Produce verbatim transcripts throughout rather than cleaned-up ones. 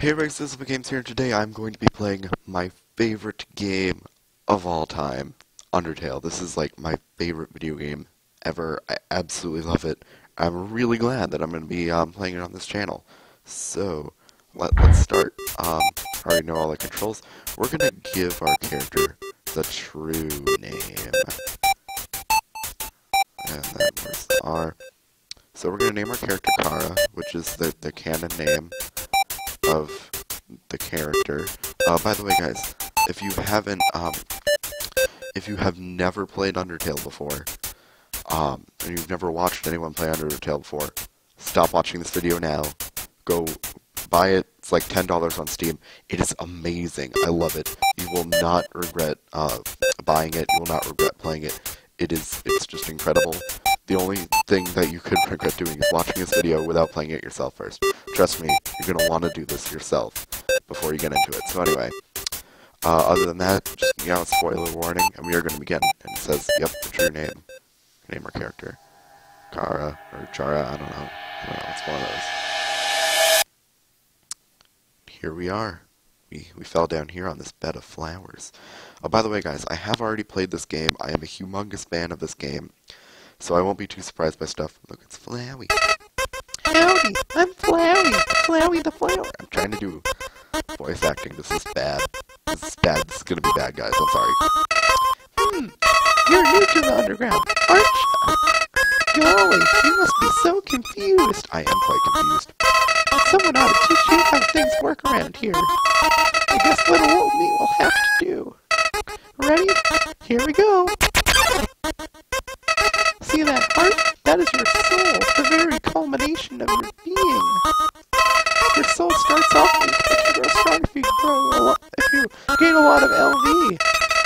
Hey everyone, this is L V Games here, and today I'm going to be playing my favorite game of all time, Undertale. This is like my favorite video game ever. I absolutely love it. I'm really glad that I'm going to be um, playing it on this channel. So, let, let's start. Um, I already know all the controls. We're going to give our character the true name. And then there's the R. So we're going to name our character Kara, which is the, the canon name of the character. Uh, by the way, guys, if you haven't, um, if you have never played Undertale before, um, and you've never watched anyone play Undertale before, stop watching this video now. Go buy it. It's like ten dollars on Steam. It is amazing. I love it. You will not regret uh, buying it. You will not regret playing it. It is, it's just incredible. The only thing that you could regret doing is watching this video without playing it yourself first. Trust me, you're going to want to do this yourself before you get into it. So anyway, uh, other than that, just, you know, spoiler warning, and we are going to begin. And it says, yep, the true name. Name or character. Kara, or Chara, I don't know. I don't know, it's one of those. Here we are. We, we fell down here on this bed of flowers. Oh, by the way, guys, I have already played this game. I am a humongous fan of this game. So I won't be too surprised by stuff. Look, it's Flowey. Howdy, I'm Flowey. Flowey the flower. I'm trying to do voice acting. This is bad. This is bad. This is gonna be bad, guys. I'm sorry. Hmm. You're new to the underground, aren't you? Golly, you must be so confused. I am quite confused. Someone ought to teach you how things work around here. I guess little old me will have to do. Ready? Here we go. See that heart? That is your soul, the very culmination of your being. Your soul starts off weak, but you grow strong if you, grow a lot, if you gain a lot of L V.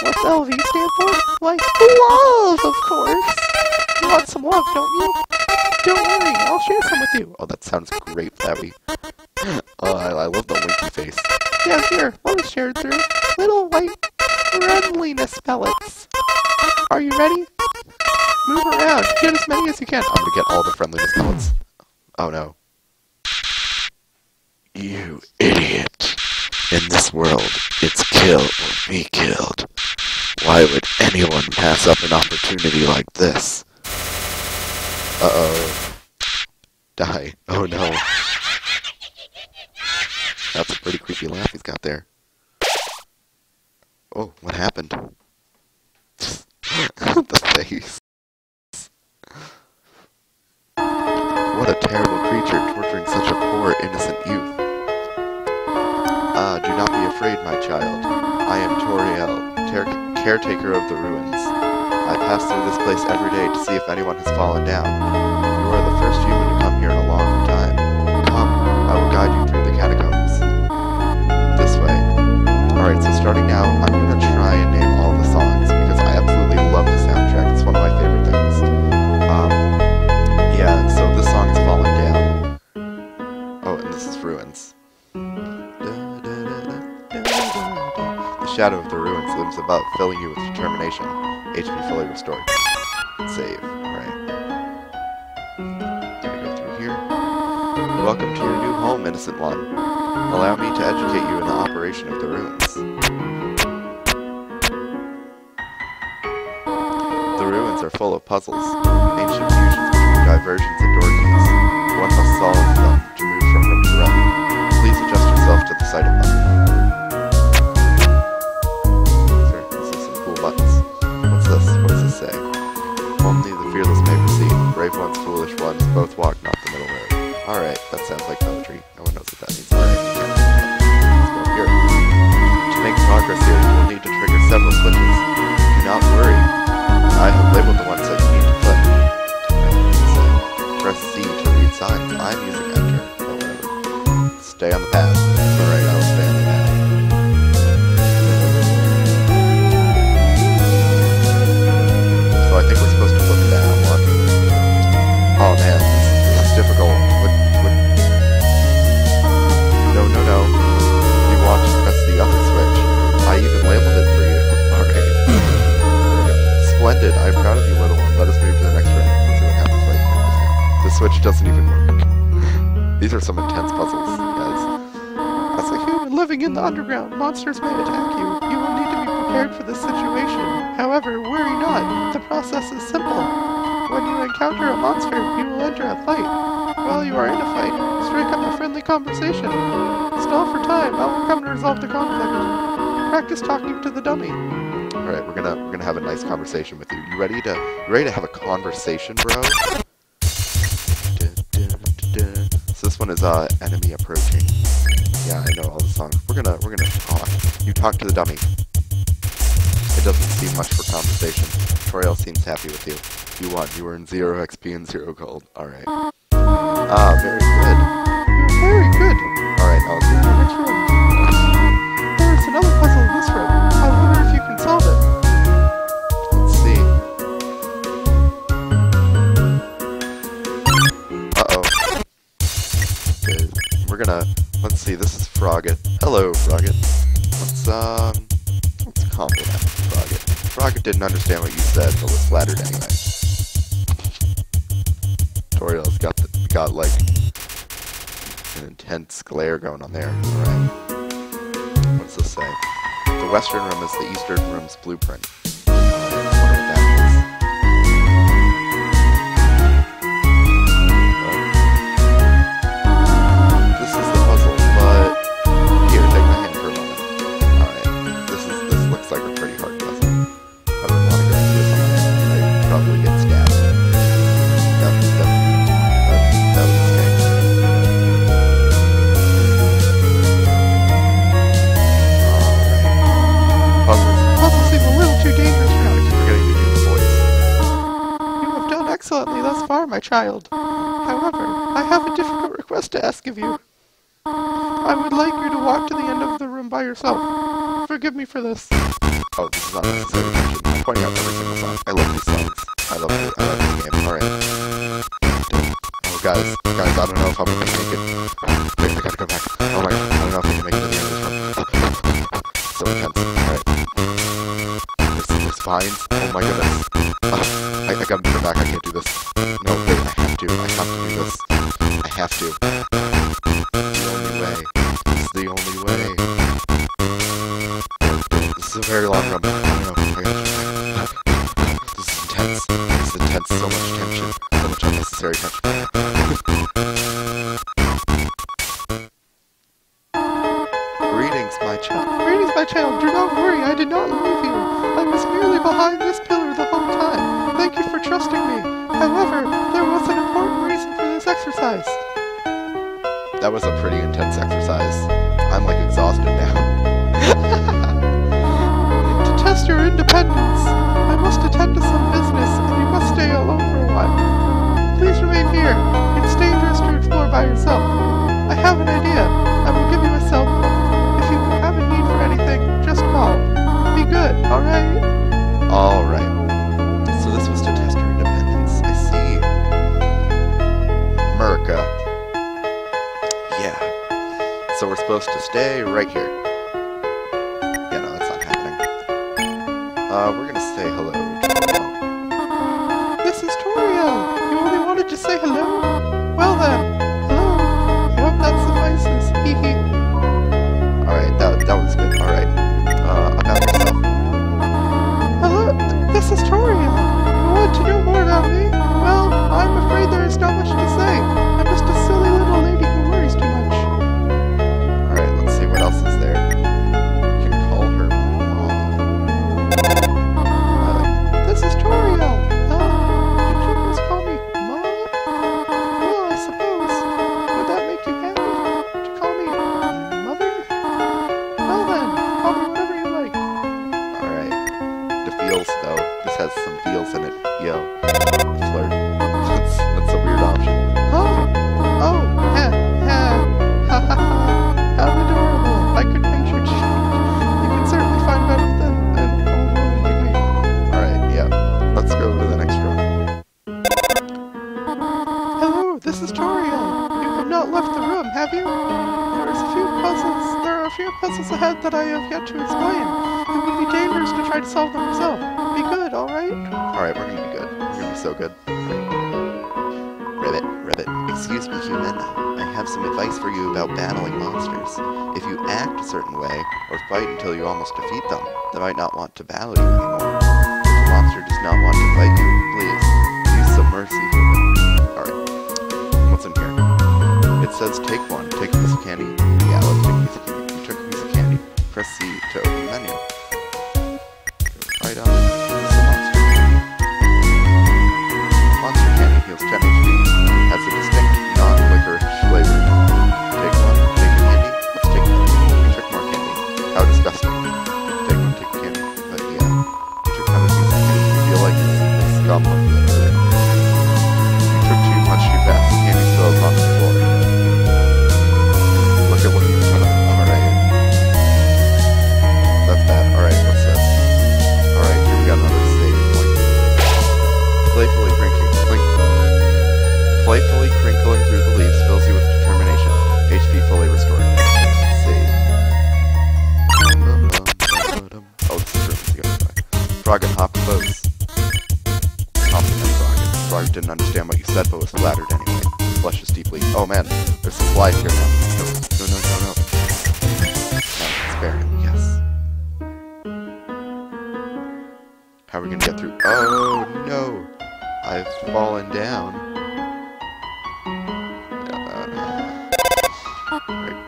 What's L V stand for? Like, love, of course! You want some love, don't you? Don't worry, I'll share some with you. Oh, that sounds great, Flowey. Oh, I, I love the winky face. Yeah, here, let me share it through. Little white friendliness pellets. Are you ready? Move around. Get as many as you can. I'm gonna get all the friendliness pellets. Oh no. You idiot. In this world, it's kill or be killed. Why would anyone pass up an opportunity like this? Uh-oh. Die. Oh no. That's a pretty creepy laugh he's got there. Oh, what happened? The face. What a terrible creature torturing such a poor, innocent youth. Ah, do not be afraid, my child. I am Toriel, caretaker of the ruins. I pass through this place every day to see if anyone has fallen down. You are the first human to come here in a long time. Come, I will guide you through the catacombs. This way. Alright, so starting now, I'm going to try and name all the songs, because I absolutely love the soundtrack. It's one of my favorite things. Um... Yeah, so this song is falling down. Oh, and this is ruins. The shadow of the ruins lives above, filling you with determination. H P fully restored. Save. Alright. Gonna go through here. Welcome to your new home, innocent one. Allow me to educate you in the operation of the ruins. The ruins are full of puzzles. Ancient fusions. Diversions and door keys. One must solve them to move from room to room. Please adjust yourself to the sight of them. Sure, this is some cool buttons. What's this? What does this say? Only the fearless may proceed. Brave ones, foolish ones, both walk not the middle road. Alright, that sounds like poetry. No one knows what that means. Alright, let's go here. To make progress here, you will need to trigger several switches. Do not worry. I have labeled the ones that you need to click. Press C to read signs. I'm using enter. Oh, whatever. Stay on the path. Alright, I will stay on the path. So I think we're supposed to look at that one. Oh man, this is difficult. What, what? No, no, no. You want to press the other switch. I even labeled it for you. Alright. Splendid. I'm proud of you, little one. Let us move to the next room. The switch doesn't even work. These are some intense puzzles, guys. That's I'm living in the underground. Monsters may attack you. You will need to be prepared for this situation. However, worry not. The process is simple. When you encounter a monster, you will enter a fight. While you are in a fight, strike up a friendly conversation. Stall for time. I will come to resolve the conflict. Practice talking to the dummy. All right, we're gonna we're gonna have a nice conversation with you. You ready to you ready to have a conversation, bro? So this one is uh enemy approaching. Yeah, I know all the songs. We're gonna we're gonna talk. You talk to the dummy. It doesn't seem much for conversation. Toriel seems happy with you. You won. You were in zero X P and zero gold. All right. Ah, very good. You're very good. All right, I'll see you next room. There's another puzzle in this room. I wonder if you can solve it. Let's see. Uh-oh. Good. We're gonna... Let's see, this is Frogget. Hello, Frogget. Let's, um... Let's compliment Frogget. Frogget didn't understand what you said, but was flattered anyway. Toriel's got, the, got like, an intense glare going on there. Alright. What's this say? The western room is the eastern room's blueprint. Uh, I wonder what that is. Uh, this is the puzzle, but... Here, take my hand for a moment. Alright. This is this looks like a pretty hard puzzle. I wouldn't want to go into this one. I'd probably get stabbed. That's, that's excellently thus far, my child. However, I have a difficult request to ask of you. I would like you to walk to the end of the room by yourself. Forgive me for this. Oh, this is not necessary. I'm pointing out every single song. I love these songs. I love it. I love this game. Alright. Oh, guys. Guys, I don't know if I'm gonna make it. Wait, I gotta go back. Oh my god. I don't know if I can make it to the end of this room. So intense. Alright. There's, there's vines. Oh my goodness. I, I gotta go back, I can't do this. No, wait, I have to, I have to do this. I have to. It's the only way. It's the only way. This is a very long run. I don't know, I gotta go back. This is intense. This is intense, so much tension. So much unnecessary tension. Greetings, my child. Greetings, my child. Do not worry, I did not leave you. I was merely behind this pillar the whole time. Thank you for trusting me. However, there was an important reason for this exercise. That was a pretty intense exercise. I'm like exhausted now. To test your independence, I must attend to some business and you must stay alone for a while. Please remain here. It's dangerous to explore by yourself. I have an idea. I will give you a cell phone. If you have a need for anything, just call. Be good, alright? Alright. This was to test your independence. I see. America. Yeah. So we're supposed to stay right here. Yeah, no, that's not happening. Uh, we're gonna say hello. Hello. This is Toriel. You only wanted to say hello? Well then, hello. I hope that suffices. Hee hee. Alright, that, that was good. Alright. Uh, about myself. Hello, this is Toriel. To know more about me? Well, I'm afraid there is not much to say. I'm just a silly little lady who worries too much. Alright, let's see what else is there. You can call her Mom. Uh, this is Toriel. Uh, did you just call me Mom? Well, I suppose. Would that make you happy? To call me Mother? Well then, call me whatever you like. Alright. The feels, though. This has some feels in it. Yo, flirt. That's, that's a weird option. Oh, oh, ha, ha, ha, ha, ha. How adorable. I could picture you. You can certainly find better than an old woman like me. Alright, yeah. Let's go to the next room. Hello, this is Toriel. You have not left the room, have you? There is a few puzzles. There are a few puzzles ahead that I have yet to explain. It would be dangerous to try to solve them myself. Be good, alright? Alright, we're gonna be good. We're gonna be so good. Ribbit, ribbit. Excuse me, human. I have have some advice for you about battling monsters. If you act a certain way, or fight until you almost defeat them, they might not want to battle you anymore. If the monster does not want to fight you, please, use some mercy for them. Alright, what's in here? It says take one. Take a piece of candy. Yeah, let's take a piece of candy. You took a piece of candy. Press C to open menu. Right on.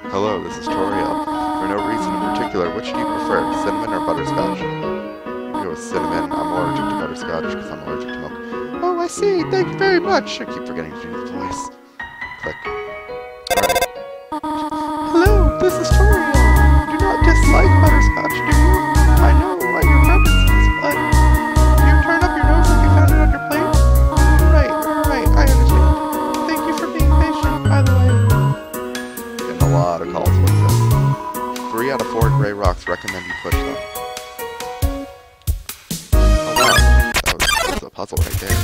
Hello, this is Toriel. For no reason in particular, which do you prefer, cinnamon or butterscotch? You go with cinnamon. I'm allergic to butterscotch because I'm allergic to milk. Oh, I see. Thank you very much. I keep forgetting to do the voice. Click. Alright. Hello, this is Toriel. Do not dislike butterscotch, do you? I know what your preference is, but you turn up your nose if you found it on your plate. Right, right, I understand. Thank you for being patient, by the way. A lot of calls like this. Three out of four gray rocks recommend you push them. Oh wow, that was, that was a puzzle right there.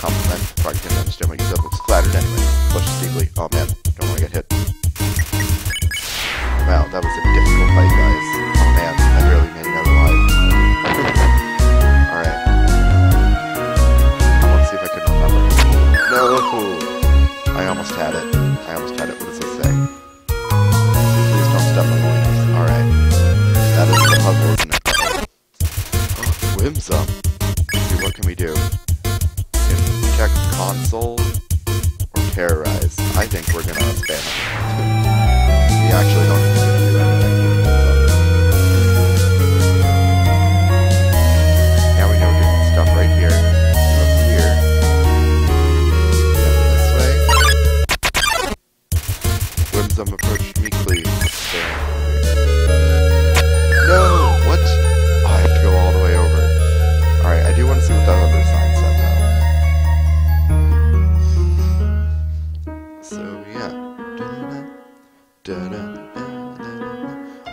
Compliment, probably didn't understand what you said, looks flattered anyway. Push steeply. Oh man, don't want to get hit. Wow, that was a difficult fight, guys. Oh man, I barely made it out alive. Alright. I want to see if I can remember. No! I almost had it. I almost had it. What does it say? Please don't step on my wings. Alright. That is the puzzle, isn't it? Oh, Whimsum. Let's see, what can we do? Can we check console or terrorize? I think we're gonna spam it. We actually don't need to do anything. Now we know different stuff right here. Them approach me, please. No! What? Oh, I have to go all the way over. Alright, I do want to see what that other sign said, though. So, yeah.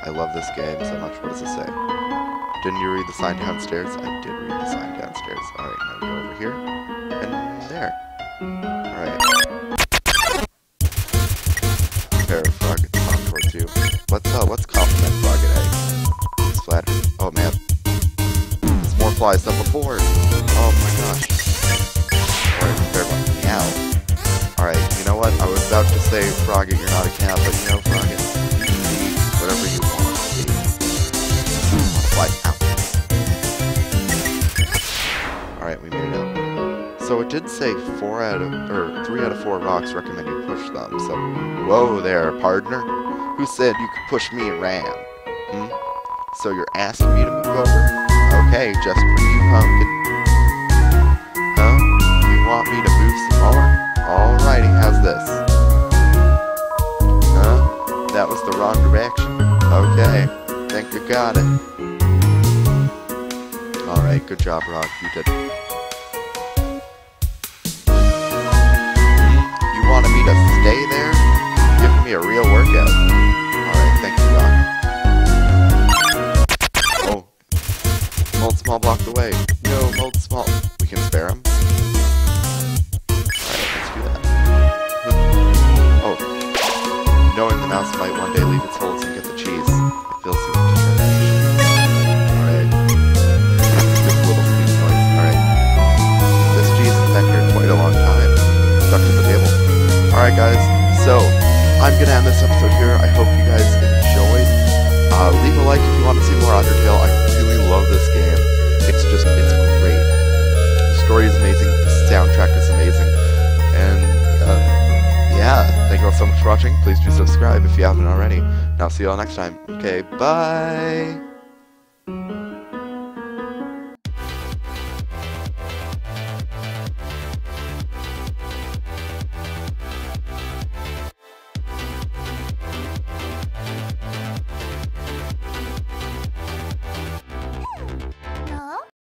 I love this game so much. What does it say? Didn't you read the sign downstairs? I did read the sign downstairs. Alright, now we go over here. And there. Alright. Frog, it's contour too. What's uh, what's compliment frog and egg? It's flattery. Oh man, there's more flies than before. Oh my gosh. Alright, fair one. Meow. Alright, you know what? I was about to say, Froggy, you're not a cat, but you know, Froggy, you can be whatever you want to be. Fly out. Alright, we made it up. So it did say four out of, or three out of four rocks recommend you push them, so, whoa there, partner. Who said you could push me around? Hmm? So you're asking me to move over? Okay, just for you, pumpkin. Huh? You want me to move some more? Alrighty, how's this? Huh? That was the wrong direction. Okay, think you got it. Alright, good job, Rock, you did it. To stay there, giving me a real workout. Alright, thank you, Doc. Oh. Mold Small blocked the way. No, Mold Small. We can spare him. Alright, let's do that. Oh. Knowing the mouse might one day leave its holes and get the cheese, it feels so determination. Alright. This little sweet noise. Alright. This cheese has been here quite a long time. Stuck to the table. Alright guys. So I'm going to end this episode here. I hope you guys enjoyed. Uh, leave a like if you want to see more Undertale. I really love this game. It's just, it's great. The story is amazing. The soundtrack is amazing. And, uh, yeah. Thank you all so much for watching. Please do subscribe if you haven't already. And I'll see you all next time. Okay, bye!